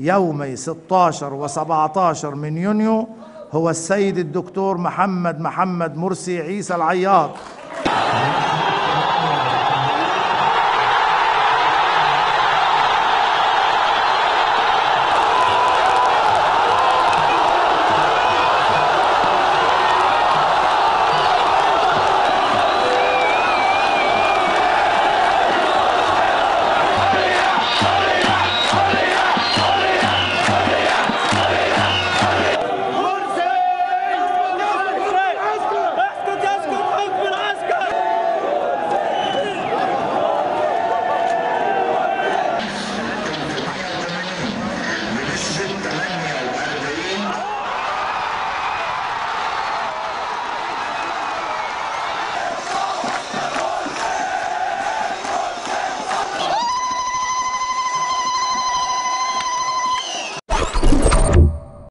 يومي 16 و17 من يونيو هو السيد الدكتور محمد مرسي عيسى العياط.